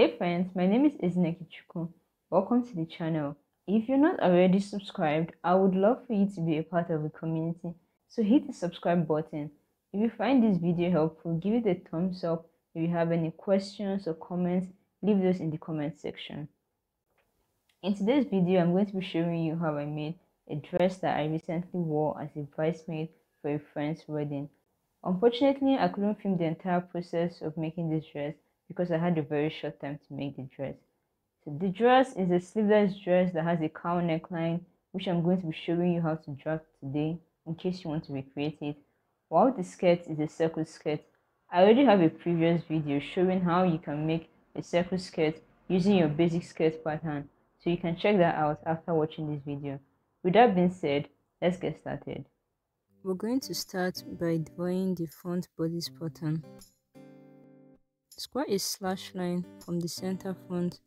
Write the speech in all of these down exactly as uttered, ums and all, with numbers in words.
Hey friends, my name is Zinné Okechukwu. Welcome to the channel. If you're not already subscribed, I would love for you to be a part of the community. So hit the subscribe button. If you find this video helpful, give it a thumbs up. If you have any questions or comments, leave those in the comment section. In today's video, I'm going to be showing you how I made a dress that I recently wore as a bridesmaid for a friend's wedding. Unfortunately, I couldn't film the entire process of making this dress because I had a very short time to make the dress. So the dress is a sleeveless dress that has a cowl neckline, which I'm going to be showing you how to draft today in case you want to recreate it. While the skirt is a circle skirt. I already have a previous video showing how you can make a circle skirt using your basic skirt pattern, so you can check that out after watching this video. With that being said, let's get started. We're going to start by drawing the front bodice pattern. Square a slash line from the center front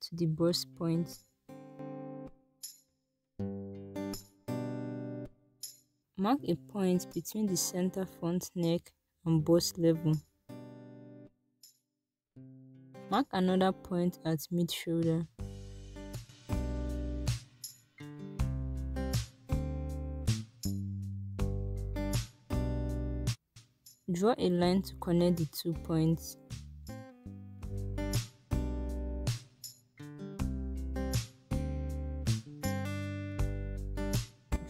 to the bust point. Mark a point between the center front neck and bust level. Mark another point at mid shoulder. Draw a line to connect the two points.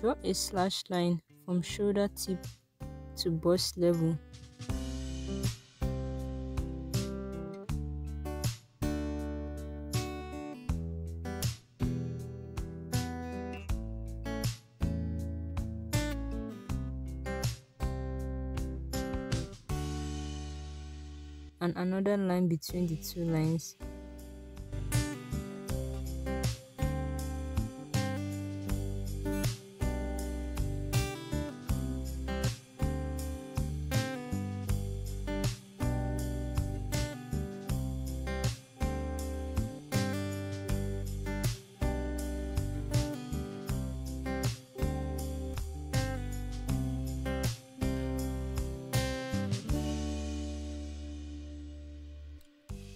Draw a slash line from shoulder tip to bust level. And another line between the two lines.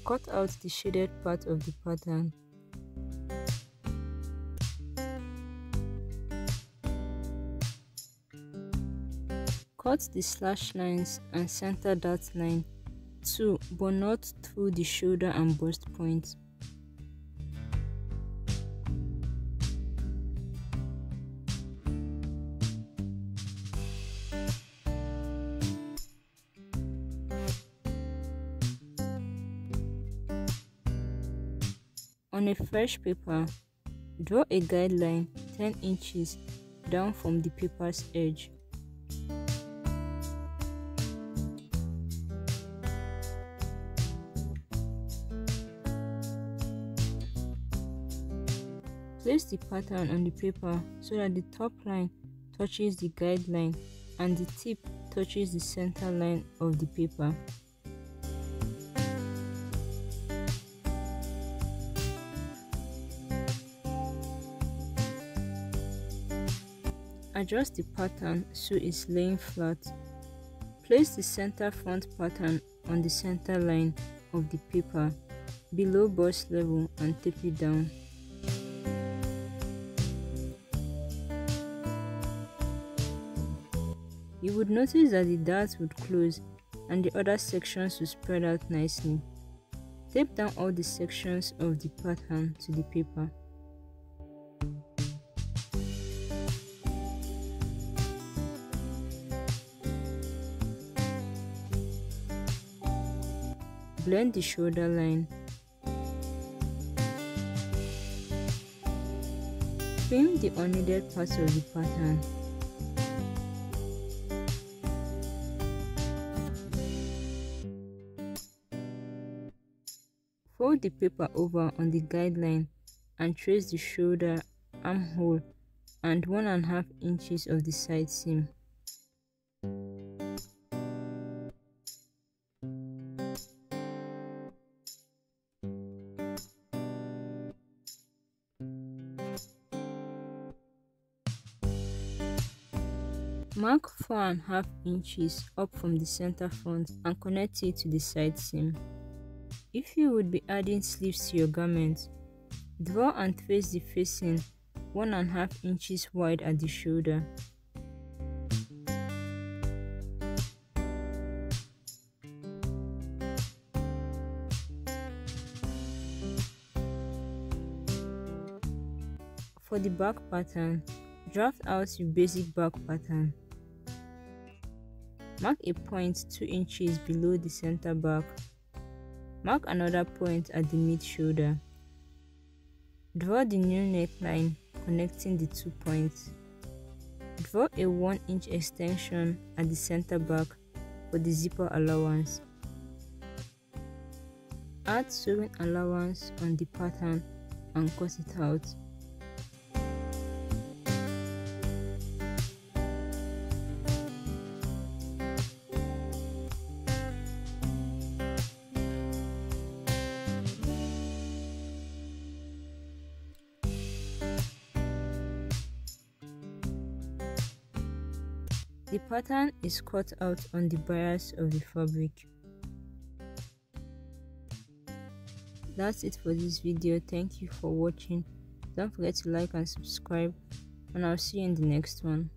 Cut out the shaded part of the pattern. Cut the slash lines and center that line too, but not through the shoulder and bust points. On a fresh paper, draw a guideline ten inches down from the paper's edge. Place the pattern on the paper so that the top line touches the guideline and the tip touches the center line of the paper. Adjust the pattern so it's laying flat. Place the center front pattern on the center line of the paper below bust level and tape it down. You would notice that the darts would close and the other sections would spread out nicely. Tape down all the sections of the pattern to the paper. Blend the shoulder line. Trim the unneeded parts of the pattern. Fold the paper over on the guideline and trace the shoulder, armhole, and one and a half inches of the side seam. Mark four and a half inches up from the center front and connect it to the side seam. If you would be adding sleeves to your garment, draw and trace the facing one and a half inches wide at the shoulder. For the back pattern, draft out your basic back pattern. Mark a point two inches below the center back. Mark another point at the mid shoulder. Draw the new neckline connecting the two points. Draw a one inch extension at the center back for the zipper allowance. Add sewing allowance on the pattern and cut it out. The pattern is cut out on the bias of the fabric. That's it for this video. Thank you for watching. Don't forget to like and subscribe, and I'll see you in the next one.